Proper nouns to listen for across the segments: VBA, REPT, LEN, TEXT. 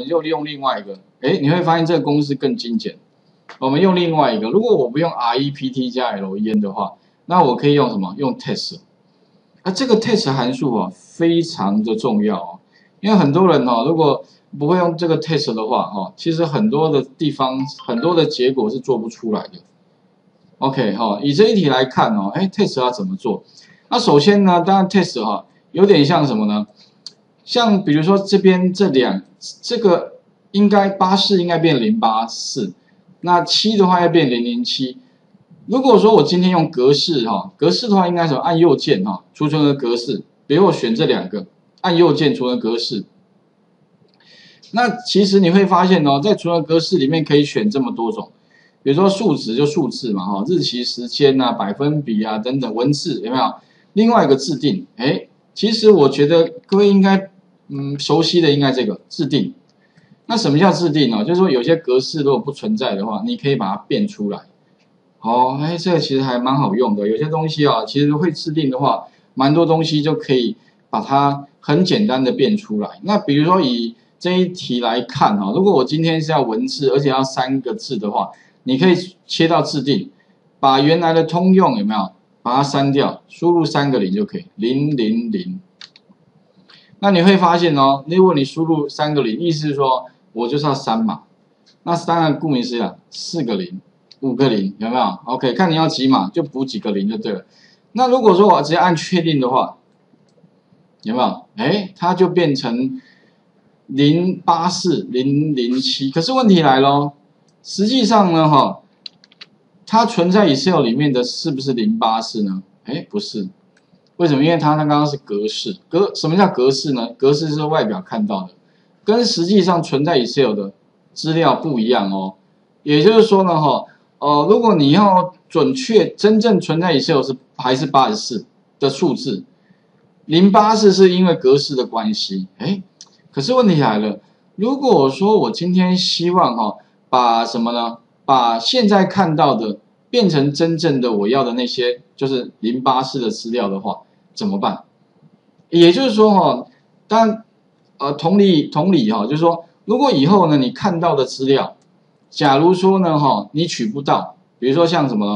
们就利用另外一个，你会发现这个公式更精简。我们用另外一个，如果我不用 REPT 加 LEN 的话，那我可以用什么？用 TEXT。这个 TEXT 函数非常的重要因为很多人如果不会用这个 TEXT 的话其实很多的地方很多的结果是做不出来的。OK 以这一题来看TEXT 要怎么做？那首先呢，当然 TEXT 有点像什么呢？像比如说这边这个应该84应该变084，那7的话要变007。如果说我今天用格式格式的话应该是按右键储存个格式，比如我选这两个，按右键储存格式。那其实你会发现在储存格式里面可以选这么多种，比如说数值就数字嘛日期、时间啊、百分比啊等等，文字有没有？另外一个制定，其实我觉得各位应该熟悉的应该这个制定。那什么叫制定呢？就是说有些格式如果不存在的话，你可以把它变出来。这个其实还蛮好用的。有些东西其实会制定的话，蛮多东西就可以把它很简单的变出来。那比如说以这一题来看如果我今天是要文字，而且要3个字的话，你可以切到制定，把原来的通用有没有把它删掉，输入3个0就可以000。那你会发现如果你输入3个0，意思是说我就是要删嘛。那3顾名思义4个0。5个0有没有 ？OK， 看你要几码就补几个0就对了。那如果说我直接按确定的话，有没有？它就变成084、007。可是问题来咯，实际上呢，它存在 Excel 里面的是不是084呢？不是。为什么？因为它刚刚是格式。什么叫格式呢？格式是外表看到的，跟实际上存在 Excel 的资料不一样也就是说呢，如果你要准确真正存在 Excel 是还是84的数字，084是因为格式的关系。可是问题来了，如果说我今天希望把什么呢？把现在看到的变成真正的我要的那些就是084的资料的话，怎么办？也就是说但同理就是说，如果以后呢你看到的资料，假如说呢你取不到，比如说像什么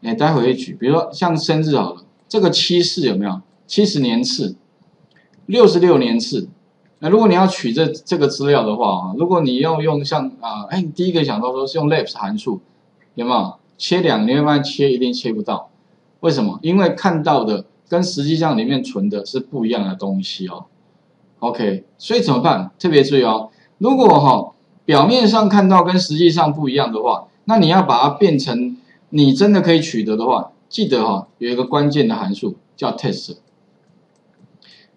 呢？待会会举，比如说像生日好了，这个74有没有？70年次、66年次。那如果你要取这个资料的话如果你要用像你第一个想到说是用 REPT 函数，有没有？切两，你会发现切一定切不到，为什么？因为看到的跟实际上里面存的是不一样的东西OK， 所以怎么办？特别注意如果表面上看到跟实际上不一样的话，那你要把它变成你真的可以取得的话，记得有一个关键的函数叫 TEXT。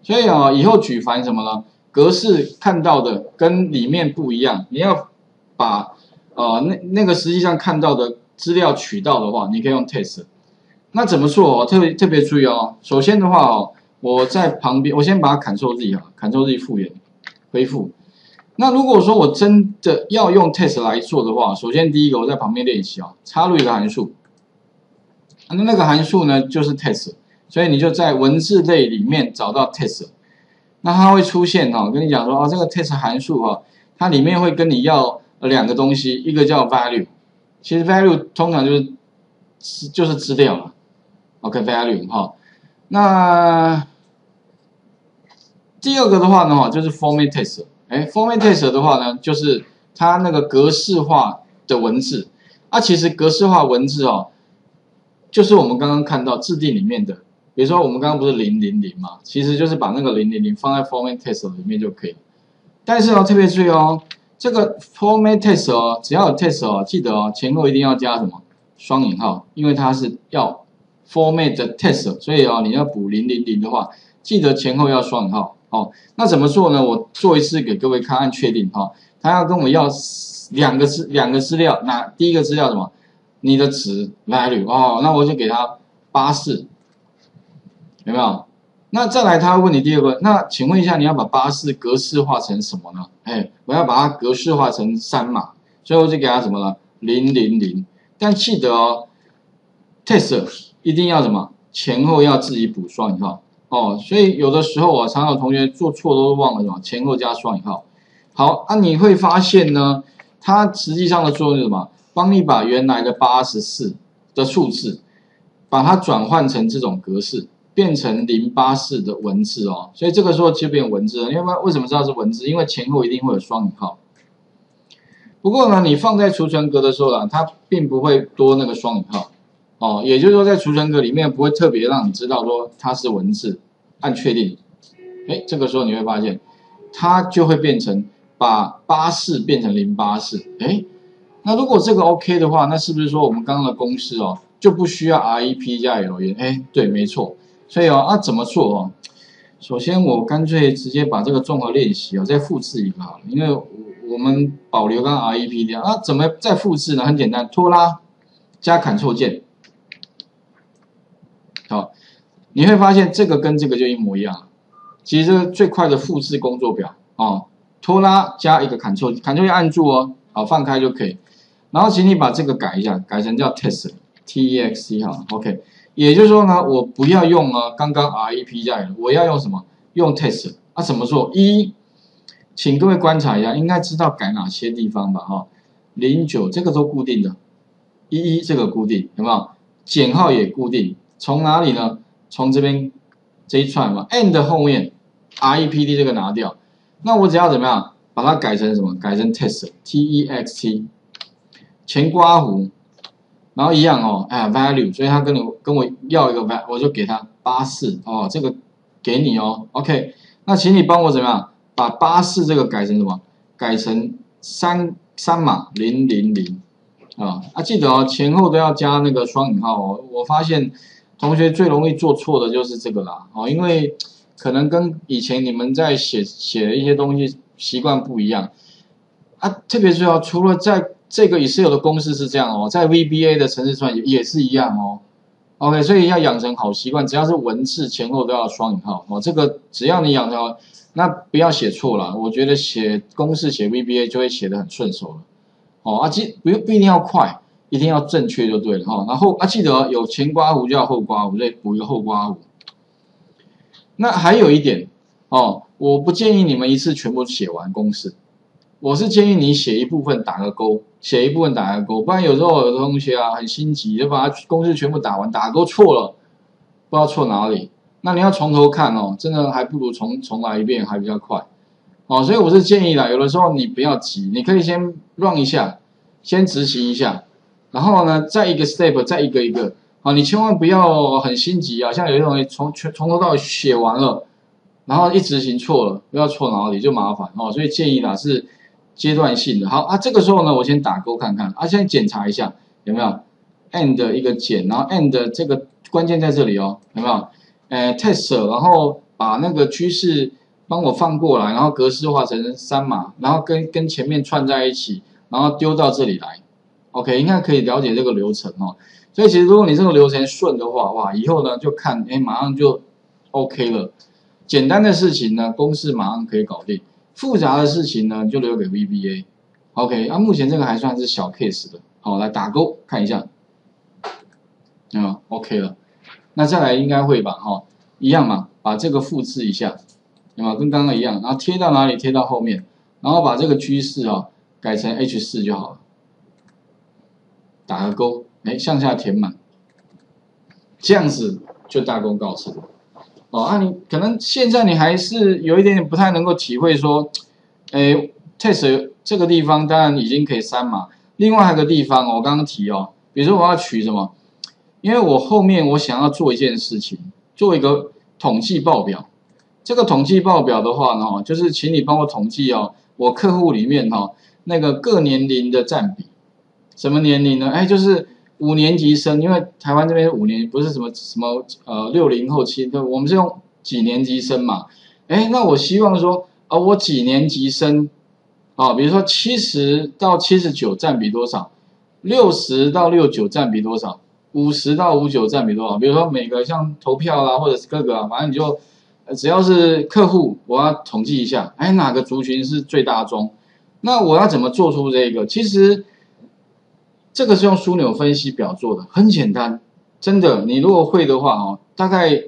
所以以后举凡什么呢？格式看到的跟里面不一样，你要把那个实际上看到的资料取到的话，你可以用 TEXT。那怎么做？特别注意首先的话我在旁边，我先把它 Ctrl Z Ctrl Z 复原恢复。那如果说我真的要用 TEXT 来做的话，首先第一个我在旁边练习插入一个函数，那个函数呢就是 TEXT， 所以你就在文字类里面找到 TEXT， 那它会出现跟你讲说这个 TEXT 函数它里面会跟你要两个东西，一个叫 value， 其实 value 通常就是资料了 ，OK value 那第二个的话呢就是 format TEXT。format TEXT 的话呢，就是它那个格式化的文字。其实格式化文字就是我们刚刚看到制定里面的，比如说我们刚刚不是000嘛，其实就是把那个000放在 format TEXT 里面就可以。但是特别注意这个 format TEXT 只要有 TEXT 记得前后一定要加什么双引号，因为它是要 format 的 TEXT， 所以你要补000的话，记得前后要双引号。那怎么做呢？我做一次给各位看，按确定他要跟我要两个资料，第一个资料什么？你的值 value 那我就给他84，有没有？那再来他问你第二个，那请问一下你要把84格式化成什么呢？我要把它格式化成3码，所以我就给他什么呢？000。但记得TEXT 一定要什么？前后要自己补双引号。所以有的时候常有同学做错都忘了前后加双引号。好，那、你会发现呢，它实际上的作用是什么？帮你把原来的84的数字，把它转换成这种格式，变成084的文字哦。所以这个时候就变文字了。因为什么知道是文字？因为前后一定会有双引号。不过呢，你放在储存格的时候呢，它并不会多那个双引号哦。也就是说，在储存格里面不会特别让你知道说它是文字。按确定，哎，这个时候你会发现，它就会变成。 把84变成084，哎，那如果这个 OK 的话，那是不是说我们刚刚的公式哦就不需要 REP 加 LEN？ 哎，对，没错。所以哦，怎么做哦？首先我干脆直接把这个综合练习哦再复制一个好了，因为我们保留刚刚 REP 的啊，怎么再复制呢？很简单，拖拉加 Ctrl 键，好，你会发现这个跟这个就一模一样了。其实这个最快的复制工作表哦。 拖拉加一个 Ctrl 按住哦，好放开就可以。然后请你把这个改一下，改成叫 TEXT 哈 ，OK。也就是说呢，我不要用啊刚刚 REP 加 LEN， 我要用什么？用 TEXT 啊？怎么做？一，请各位观察一下，应该知道改哪些地方吧？哈， 09这个都固定的， 11这个固定，有没有？减号也固定，从哪里呢？从这边这一串嘛 ，and 后面 REPD 这个拿掉。 那我只要怎么样把它改成什么？改成 text，前刮弧，然后一样哦，value， 所以他跟我要一个 value， 我就给他84哦，这个给你哦 ，OK。那请你帮我怎么样把84这个改成什么？改成30000啊啊！记得哦，前后都要加那个双引号哦。我发现同学最容易做错的就是这个啦哦，因为。 可能跟以前你们在写一些东西习惯不一样啊，特别是要除了在这个 Excel 的公式是这样哦，在 VBA 的程式串也是一样哦。OK， 所以要养成好习惯，只要是文字前后都要双引号哦。这个只要你养成好，那不要写错了。我觉得写公式写 VBA 就会写得很顺手了哦。啊，不一定要快，一定要正确就对了哈、哦。然后啊，记得有前刮弧就要后刮弧，再补一个后刮弧。 那还有一点哦，我不建议你们一次全部写完公式，我是建议你写一部分打个勾，写一部分打个勾，不然有时候有的同学啊很心急，就把它公式全部打完，打勾错了，不知道错哪里，那你要从头看哦，真的还不如重来一遍还比较快哦，所以我是建议啦，有的时候你不要急，你可以先 run 一下，先执行一下，然后呢再一个 step， 再一个一个。 啊，你千万不要很心急啊！像有些东西从头到尾写完了，然后一执行错了，不要错脑里就麻烦哦。所以建议啦是阶段性的。好啊，这个时候呢，我先打勾看看啊，先检查一下有没有 and 一个减，然后 and 这个关键在这里哦，有没有？text， 然后把那个趋势帮我放过来，然后格式化成3码，然后跟前面串在一起，然后丢到这里来。OK， 应该可以了解这个流程哦。 所以其实，如果你这个流程顺的话，哇，以后呢就看，哎，马上就 OK 了。简单的事情呢，公式马上可以搞定；复杂的事情呢，就留给 VBA。OK， 啊，目前这个还算是小 case 的。好，来打勾看一下，OK 了。那再来应该会吧，哈，一样嘛，把这个复制一下，对吗？跟刚刚一样，然后贴到哪里？贴到后面，然后把这个趋势啊改成 H4就好了，打个勾。 哎，向下填满，这样子就大功告成哦。啊，你可能现在你还是有一点点不太能够体会说，哎 ，test 这个地方当然已经可以3码，另外还有个地方我刚刚提哦，比如说我要取什么，因为我后面我想要做一件事情，做一个统计报表。这个统计报表的话呢，就是请你帮我统计哦，我客户里面哈、哦、那个各年龄的占比，什么年龄呢？哎，就是。 5年级生，因为台湾这边5年不是什么60后、7，我们是用几年级生嘛？哎，那我希望说啊、我几年级生啊、比如说70到79占比多少，60到69占比多少，50到59占比多少？比如说每个像投票啦，或者是各个啊，反正你就只要是客户，我要统计一下，哎，哪个族群是最大宗？那我要怎么做出这个？其实。 这个是用枢纽分析表做的，很简单，真的。你如果会的话哦，大概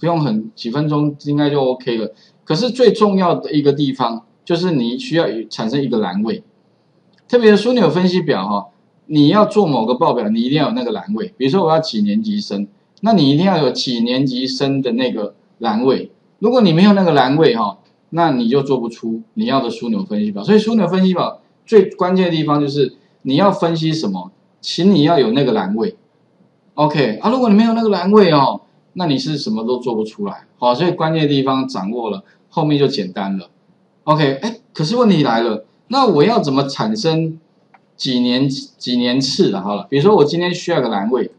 不用几分钟应该就 OK 了。可是最重要的一个地方就是你需要产生一个栏位，特别枢纽分析表哈，你要做某个报表，你一定要有那个栏位。比如说我要几年级生，那你一定要有几年级生的那个栏位。如果你没有那个栏位哈，那你就做不出你要的枢纽分析表。所以枢纽分析表最关键的地方就是你要分析什么，请你要有那个栏位。OK 啊，如果你没有那个栏位哦，那你是什么都做不出来。好，所以关键的地方掌握了，后面就简单了。OK， 哎，可是问题来了，那我要怎么产生几年次的？好了，比如说我今天需要个栏位，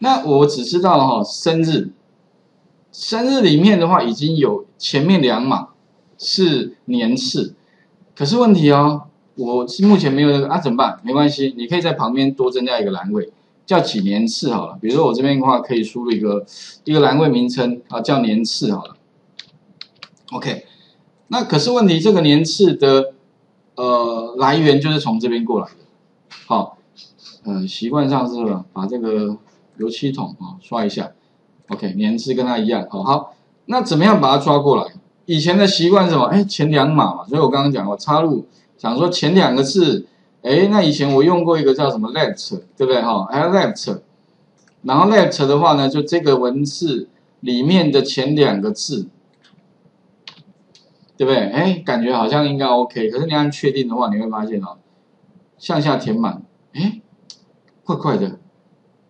那我只知道哈、哦、生日，生日里面的话已经有前面两码是年次，可是问题哦，我目前没有那个啊，怎么办？没关系，你可以在旁边多增加一个栏位，叫几年次好了。比如说我这边的话，可以输入一个栏位名称啊，叫年次好了。OK。那可是问题，这个年次的来源就是从这边过来的，好，习惯上是吧？把这个油漆桶啊、哦、刷一下 ，OK， 年次跟它一样，好好，那怎么样把它抓过来？以前的习惯是什么？哎，前两码嘛，所以我刚刚讲我插入想说前两个字，哎，那以前我用过一个叫什么 left， 对不对哈？还有 left， 然后 left 的话呢，就这个文字里面的前两个字。对不对？哎，感觉好像应该 OK， 可是你按确定的话，你会发现哦，向下填满，哎，怪怪的，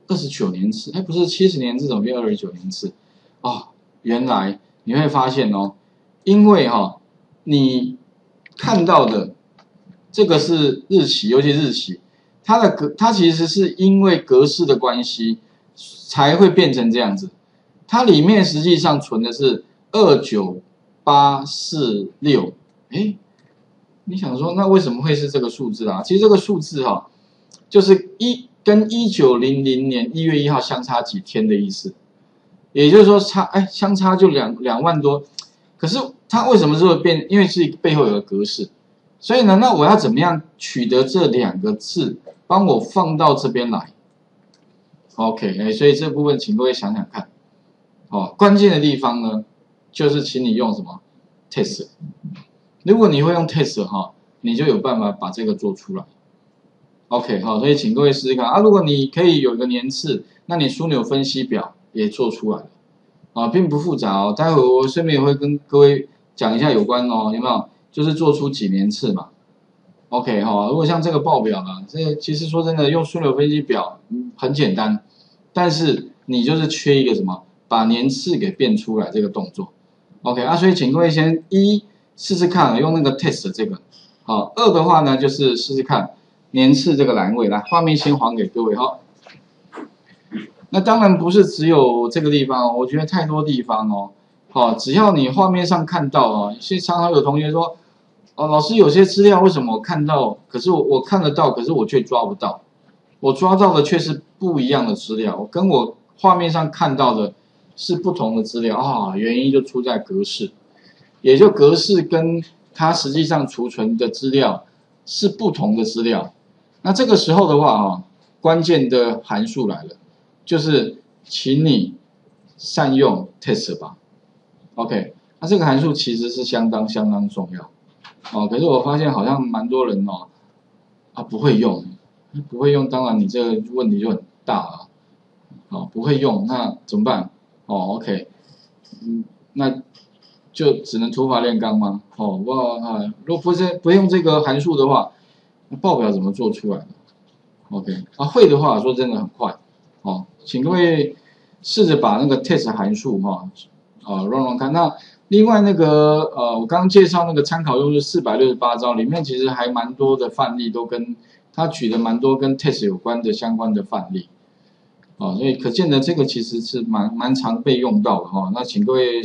29年次，哎，不是70年次，怎么变29年次？哦，原来你会发现哦，因为哈、哦，你看到的这个是日期，尤其日期，它其实是因为格式的关系才会变成这样子，它里面实际上存的是29846，哎，你想说那为什么会是这个数字啊？其实这个数字哈、啊，就是跟1900年1月1号相差几天的意思，也就是说相差就2万多，可是它为什么会变？因为是背后有个格式，所以呢，那我要怎么样取得这两个字，帮我放到这边来 ？OK， 哎，所以这部分请各位想想看，哦，关键的地方呢？就是请你用什么 TEXT， 如果你会用 TEXT 哈，你就有办法把这个做出来。OK 好，所以请各位试试看啊。如果你可以有一个年次，那你枢纽分析表也做出来了啊，并不复杂哦。待会我顺便也会跟各位讲一下有关哦，有没有？就是做出几年次嘛。OK 哈，如果像这个报表呢，这其实说真的，用枢纽分析表很简单，但是你就是缺一个什么，把年次给变出来这个动作。OK 啊，所以请各位先一试试看，用那个 TEXT 这个，好，二的话呢就是试试看年次这个栏位，来，画面先还给各位哈。那当然不是只有这个地方哦，我觉得太多地方哦，好，只要你画面上看到哦，现在常常有同学说，哦，老师有些资料为什么我看到，可是我看得到，可是我却抓不到，我抓到的却是不一样的资料，跟我画面上看到的。是不同的资料啊、哦，原因就出在格式，也就格式跟它实际上储存的资料是不同的资料。那这个时候的话啊，关键的函数来了，就是请你善用 TEXT 吧。OK， 那这个函数其实是相当重要哦。可是我发现好像蛮多人哦，啊不会用，当然你这个问题就很大啊。哦，不会用那怎么办？哦 ，OK， 嗯，那就只能土法炼钢吗？哦，如果不用这个函数的话，那报表怎么做出来的 ？OK， 啊，会的话说真的很快。哦，请各位试着把那个 TEXT 函数哈，run 看。那另外那个我刚刚介绍那个参考用是468招，里面其实还蛮多的范例都跟他举了蛮多跟 TEXT 有关的相关的范例。哦，所以可见的这个其实是蛮常被用到的哈、哦。那请各位。